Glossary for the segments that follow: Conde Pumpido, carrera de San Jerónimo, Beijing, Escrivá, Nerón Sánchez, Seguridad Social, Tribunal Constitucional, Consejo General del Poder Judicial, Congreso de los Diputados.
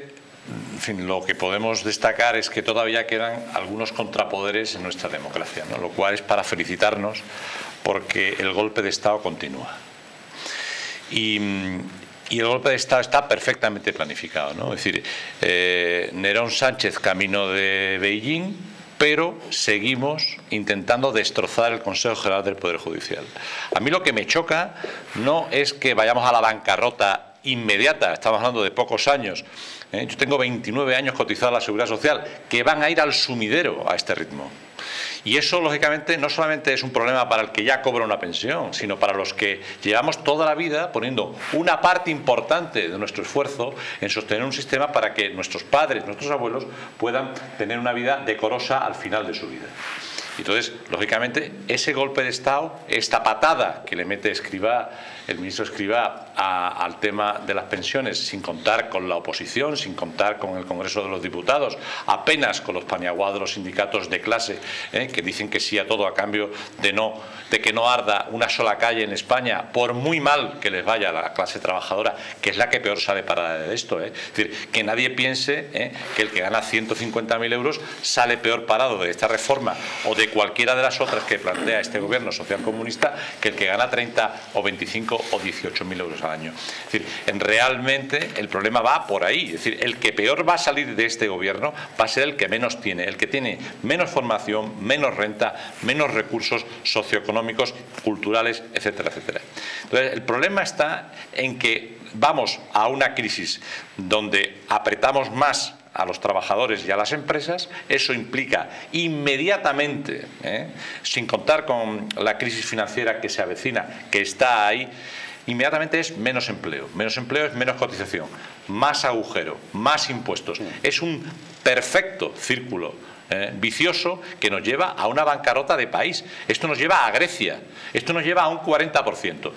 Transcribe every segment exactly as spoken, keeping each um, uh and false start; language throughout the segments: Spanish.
En fin, lo que podemos destacar es que todavía quedan algunos contrapoderes en nuestra democracia, ¿no? Lo cual es para felicitarnos porque el golpe de Estado continúa. Y, y el golpe de Estado está perfectamente planificado, ¿no? Es decir, eh, Nerón Sánchez camino de Beijing, pero seguimos intentando destrozar el Consejo General del Poder Judicial. A mí lo que me choca no es que vayamos a la bancarrota inmediata, estamos hablando de pocos años, ¿eh? Yo tengo veintinueve años cotizado a la Seguridad Social, que van a ir al sumidero a este ritmo. Y eso, lógicamente, no solamente es un problema para el que ya cobra una pensión, sino para los que llevamos toda la vida poniendo una parte importante de nuestro esfuerzo en sostener un sistema para que nuestros padres, nuestros abuelos, puedan tener una vida decorosa al final de su vida. Entonces, lógicamente, ese golpe de Estado, esta patada que le mete Escrivá, el ministro Escrivá, a, al tema de las pensiones, sin contar con la oposición, sin contar con el Congreso de los Diputados, apenas con los paniaguados, los sindicatos de clase, ¿eh? que dicen que sí a todo a cambio de, no, de que no arda una sola calle en España, por muy mal que les vaya a la clase trabajadora, que es la que peor sale parada de esto, ¿eh? Es decir, que nadie piense ¿eh? que el que gana ciento cincuenta mil euros sale peor parado de esta reforma o de de cualquiera de las otras que plantea este gobierno socialcomunista que el que gana treinta o veinticinco o dieciocho mil euros al año. Es decir, realmente el problema va por ahí. Es decir, el que peor va a salir de este gobierno va a ser el que menos tiene, el que tiene menos formación, menos renta, menos recursos socioeconómicos, culturales, etcétera, etcétera. Entonces, el problema está en que vamos a una crisis donde apretamos más a los trabajadores y a las empresas. Eso implica inmediatamente, ¿eh? sin contar con la crisis financiera que se avecina, que está ahí, inmediatamente es menos empleo. Menos empleo es menos cotización, más agujero, más impuestos. Es un perfecto círculo eh, vicioso que nos lleva a una bancarrota de país. Esto nos lleva a Grecia, esto nos lleva a un cuarenta por ciento.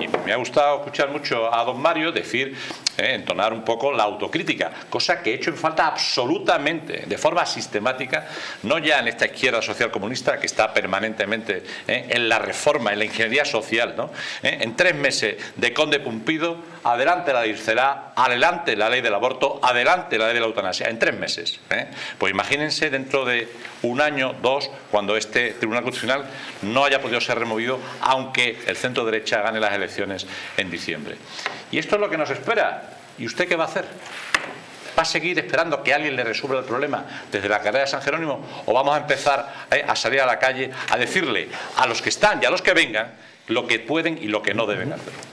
Y me ha gustado escuchar mucho a don Mario decir, eh, entonar un poco la autocrítica, cosa que he hecho en falta absolutamente, de forma sistemática, no ya en esta izquierda social comunista que está permanentemente eh, en la reforma, en la ingeniería social, ¿no? Eh, en tres meses de Conde Pumpido, adelante la ley Escrivá, adelante la ley del aborto, adelante la ley de la eutanasia, en tres meses. ¿eh? Pues imagínense dentro de un año, dos, cuando este Tribunal Constitucional no haya podido ser removido, aunque el centro derecha gane las elecciones en diciembre. Y esto es lo que nos espera. ¿Y usted qué va a hacer? ¿Va a seguir esperando que alguien le resuelva el problema desde la carrera de San Jerónimo? ¿O vamos a empezar eh, a salir a la calle a decirle a los que están y a los que vengan lo que pueden y lo que no deben hacer?